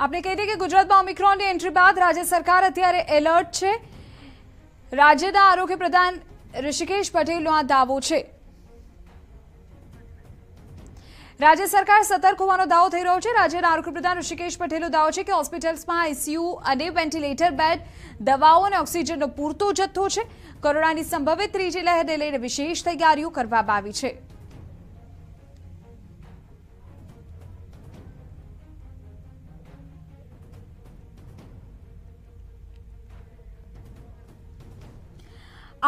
आपने कही थी कि गुजरात में ओमिक्रॉन की एंट्री बाद राज्य सरकार अत्यारे एलर्ट है। राज्य के आरोग्य प्रधान ऋषिकेश पटेल नो आ दावो है। राज्य सरकार सतर्क होવાનો દાવો થઈ રહ્યો છે। રાજ્યના આરોગ્ય પ્રધાન ઋષિકેશ પટેલનો દાવો છે કે હોસ્પિટલ્સમાં આઈસીયુ અને વેન્ટિલેટર બેડ, દવાઓ અને ઓક્સિજનનો પૂરતો જથ્થો છે। કોરોનાની સંભવિત ત્રીજી લહેરને લઈને વિશેષ તૈયારીઓ કરવામાં આવી છે।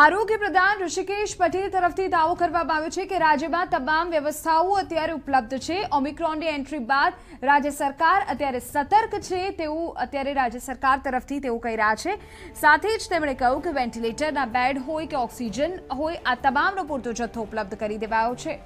आरोग्य प्रधान ऋषिकेश पटेल तरफथी दावो करवामां आव्यो छे के राज्य में तमाम व्यवस्थाओं अत्यारे उपलब्ध है। ओमिक्रॉन की एंट्री बाद राज्य सरकार अत्यारे सतर्क है तेवू अत्यारे राज्य सरकार तरफथी तेवू कही रह्या छे। साथ ज तेमणे कह्युं के वेन्टिलेटरना बेड होय के ऑक्सिजन होय आ तमामनो पूरतो जथ्थो उपलब्ध करी देवायो छे।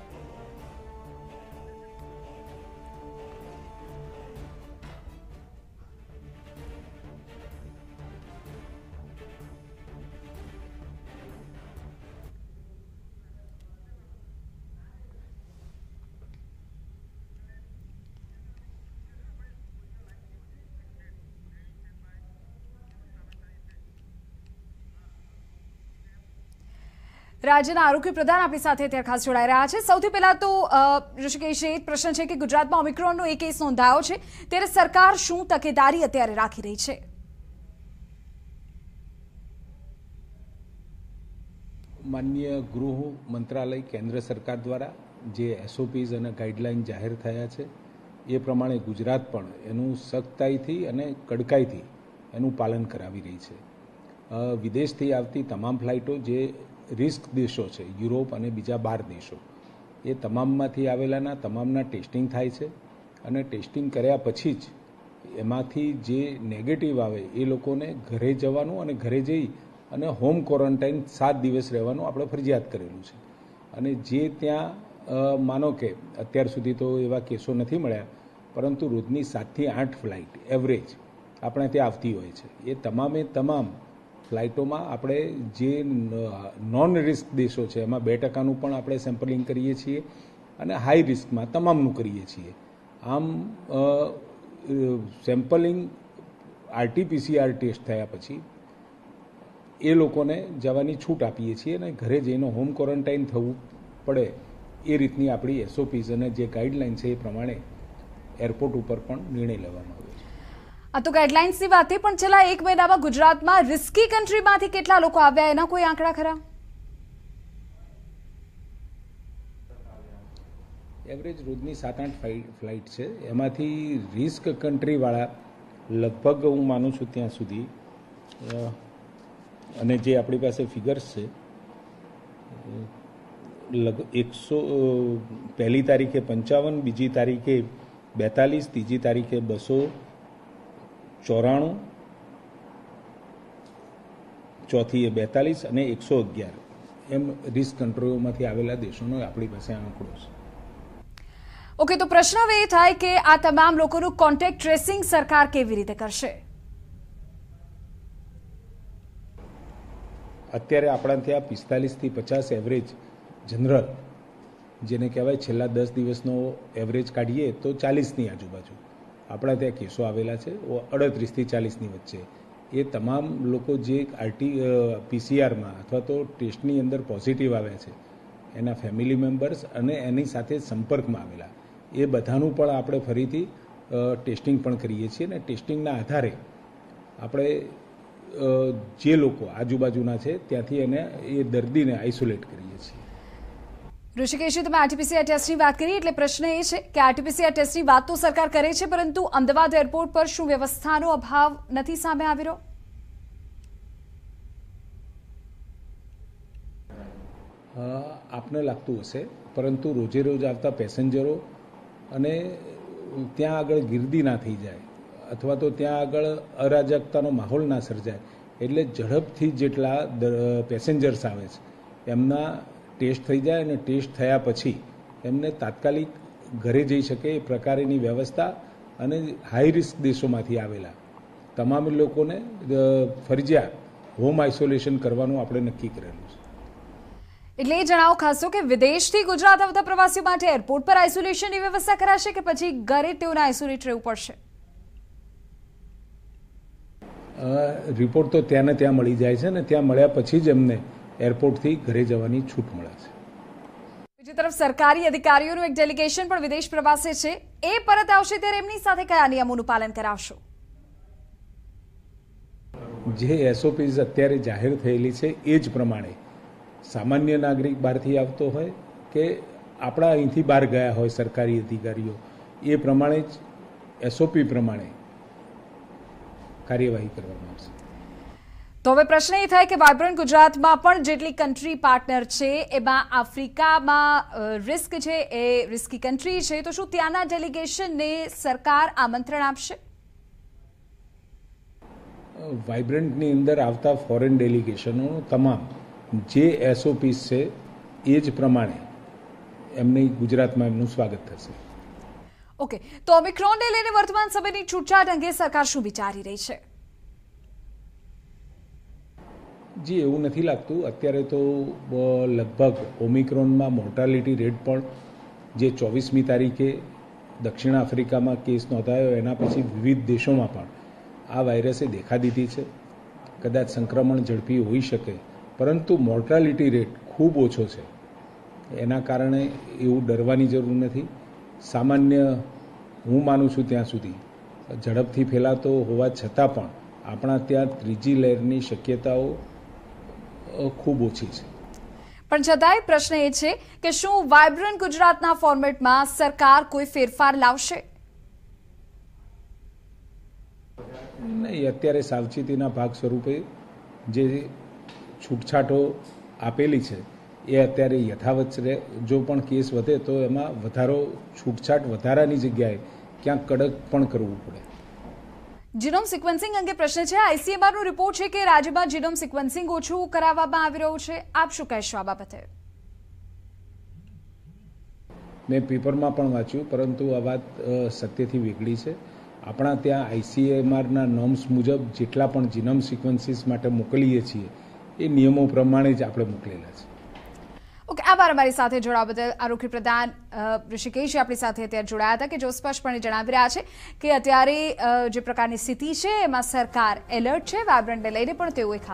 राज्यना आरोग्य प्रधान अपनी साथ अत्यारे खास जोड़ाई रह्या छे। सौथी पहेला तो ऋषिकेशे एक प्रश्न है कि गुजरात में ओमिक्रॉननो एक केस नोंधायो छे, त्यारे सरकार शुं तकेदारी अत्यारे राखी रही है? माननीय गृह मंत्रालय केन्द्र सरकार द्वारा जे एसओपीज अने गाइडलाइन जाहिर थया छे ए प्रमाणे गुजरात पण एनुं सख्ताईथी अने कड़काईथी एनुं पालन करावी रही छे। विदेशथी आवती तमाम फ्लाइटों जे रिस्क देशों है, यूरोप और बीजा 12 देशों, ये तमाम में आवेलाना तमामना टेस्टिंग थाय छे अने टेस्टिंग कर्या पछी ज एमांथी जे नेगेटिव आवे ए लोकोने घरे जवानुं अने घरे जई अने होम क्वोरंटाइन 7 दिवस रहेवानुं आपणे फरजियात करेलुं छे। अने जे त्यां मानो के अत्यार सुधी तो एवा केसों नथी मळ्या, परंतु रोजनी 7 થી 8 फ्लाइट एवरेज आपणे त्यां आवती होय छे। ए तमामे तमाम फ्लाइटों में आपणे जे नॉन रिस्क देशों है एमां 2% पण आपणे सैम्पलिंग करीए छीए अने हाई रिस्क में तमामनुं करीए छीए। आम सैम्पलिंग RT-PCR टेस्ट थया पछी ए लोकोने जवानी छूट आपीए छीए अने घरे जईने होम क्वोरंटाइन थवुं पड़े ए रीतनी आपणी एसओपीज अने जे गाइडलाइन छे ए प्रमाणे एरपोर्ट उपर पण निर्णय लेवामां आव्यो छे। आ तो गाइडलाइन्स की बात है। छेल्ला एक महीना में गुजरात में रिस्की कंट्री में केटला लोको आव्या एना कोई आंकड़ा खरा? एवरेज रोजनी 7-8 फ्लाइट है, एमांथी रिस्क कंट्री वाला लगभग हूँ मानु छूं त्यां सुधी अने जे आपणी पासे फिगर्स है लगभग 100 पहली तारीखे 55, बीजी तारीखे 42, तीजी तारीखे 294, चौथीए 42 और 111 एम रिस्क कंट्रोल में आवेला देशों अपनी पास आंकड़ो है। ओके, तो प्रश्न हवे ए थाय के आ तमाम लोकोनुं कॉन्टेक्ट ट्रेसिंग सरकार केवी रीते करशे? अत्यारे आपणा त्यां 45 થી 50 एवरेज जनरल जेने कहेवाय छेल्ला 10 દિવસनो एवरेज काढीए तो 40 ની आजूबाजू अपना त्या केसों आवेला छे। 38 થી 40 वच्चे ए तमाम लोको जे RT-PCR में अथवा तो टेस्टनी अंदर पॉजिटिव आव्या छे एना फेमिली मेम्बर्स अने एनी साथे संपर्क में आवेला ए बधानुं पण आपणे फरीथी टेस्टिंग पण करीए छीए अने टेस्टिंगना आधारे आपणे जे लोको आजूबाजूना छे त्यांथी एने ए दर्दीने आइसोलेट करीए छीए। ऋषिकेश, तब RT-PCR टेस्ट की बात करिए, प्रश्न ए है कि RT-PCR टेस्ट की बात तो सरकार करे छे, परंतु अमदावाद एरपोर्ट पर शुं व्यवस्थानो अभाव नथी सामे आवी रह्यो? आपने लागतुं हशे, परंतु रोजे रोज आवता पेसेंजरो अने त्यां आगळ गिरदी ना थई जाय अथवा तो त्यां आगळ अराजकतानो माहोल ना सर्जाय एटले झड़पथी जेटला पेसेंजर्स आवे छे एमना टेस्ट थी जाए और टेस्ट थया पछी एमने तात्कालिक घरे जई शके ए प्रकारनी व्यवस्था अने हाई रिस्क देशोमांथी आवेला तमाम लोकोने फरजियात होम आइसोलेशन करवानुं आपणे नक्की करेलुं छे। एटले जणावो खासो के विदेशथी गुजरात आवता प्रवासीओ माटे एरपोर्ट पर आइसोलेशननी व्यवस्था कराशे के पछी घरे तेओने आइसोलेट रहेवुं पड़शे? रिपोर्ट तो त्याने त्या मिली जाए छे ने त्या मळ्या पछी ज अमने एरपोर्ट थी घरे जवानी छूट मळे छे। બીજી તરફ સરકારી અધિકારીઓનું એક ડેલિગેશન પણ વિદેશ પ્રવાસે છે, એ પરત આવશે ત્યારે એમની સાથે કયા નિયમોનું પાલન કરાવશો? જે એસઓપીઝ અત્યારે જાહેર થયેલી છે એ જ પ્રમાણે સામાન્ય નાગરિક બહારથી આવતો હોય કે આપણા અહીંથી બહાર ગયા હોય સરકારી અધિકારીઓ, એ પ્રમાણે જ એસઓપી પ્રમાણે कार्यवाही करवामां आवशे। तो हवे प्रश्न ए थाय के वाइब्रंट गुजरात में पण जेटली कंट्री पार्टनर छे एमां आफ्रिका में रिस्क छे, ए रिस्की कंट्री छे, तो शुं त्याना डेलिगेशन ने सरकार आमंत्रण आपशे? वाइब्रंट नी अंदर आवता फॉरेन डेलिगेशनों तमाम जे एसओपी छे ए ज प्रमाणे एमने गुजरात में एमनुं स्वागत थशे। ओके, तो ओमिक्रॉन ने लेने वर्तमान समय की छूटछाट अंगे सरकार शुं विचारी रही है? जी, एवुं नथी लागतुं। अत्यारे तो लगभग ओमिक्रॉन में मोर्टालिटी रेट पण जे 24मी तारीखे दक्षिण आफ्रिका में केस नोंधायो एना पछी विविध देशों में पण आ वायरसे देखा दीधी है। कदाच संक्रमण झड़पी होई शके, परंतु मोर्टालिटी रेट खूब ओछो है, एना कारणे एवुं डरवानी जरूर नथी। सामान्य हूँ मानु छूँ त्या सुधी झड़पथी फैलातो होवा छतां पण आपणा त्यां त्रीजी लहरनी शक्यताओ खूब ओछी छे। पण छतांय प्रश्न ए छे के शुं वाइब्रंट गुजरातना फॉर्मेटमां सरकार कोई फेरफार लावशे? नहीं, अत्यारे सावचेतीना भाग स्वरूपे जे छूटछाटो आपेली छे ए अत्यारे यथावत रहे। जो पण केस वधे तो एमां वधारो, छूटछाट वधारानी जग्याए क्यांक कड़क पण करवू पड़े। जीनोम सिक्वेन्सिंग अंगे प्रश्न छे। आईसीएमआर नो रिपोर्ट छे के राज्यमां जीनोम सिक्वेन्सिंग ओछुं कराववामां आवी रह्युं छे, आप शुं कहेशो आ बाबते? मैं पेपरमां पण वांच्युं, परंतु आ वात सत्यथी वेगळी छे। आपणा त्यां आईसीएमआरना नॉर्म्स मुजब जेटला पण जीनोम सिक्वेन्सीस माटे मोकलीए छीए ए नियमो प्रमाणे ज आपणे मोकलेला छे। ओके, आभार अमारी साथे जोड़वा बदल। आरोग्य प्रधान ऋषिकेश अपनी साथ अत्यारे जोड़ाया था कि जो स्पष्टपणे जणावी रह्या छे कि अत्यारे जे प्रकारनी स्थिति छे एमां सरकार एलर्ट छे, वाइब्रंटने लईने पण तेओ एक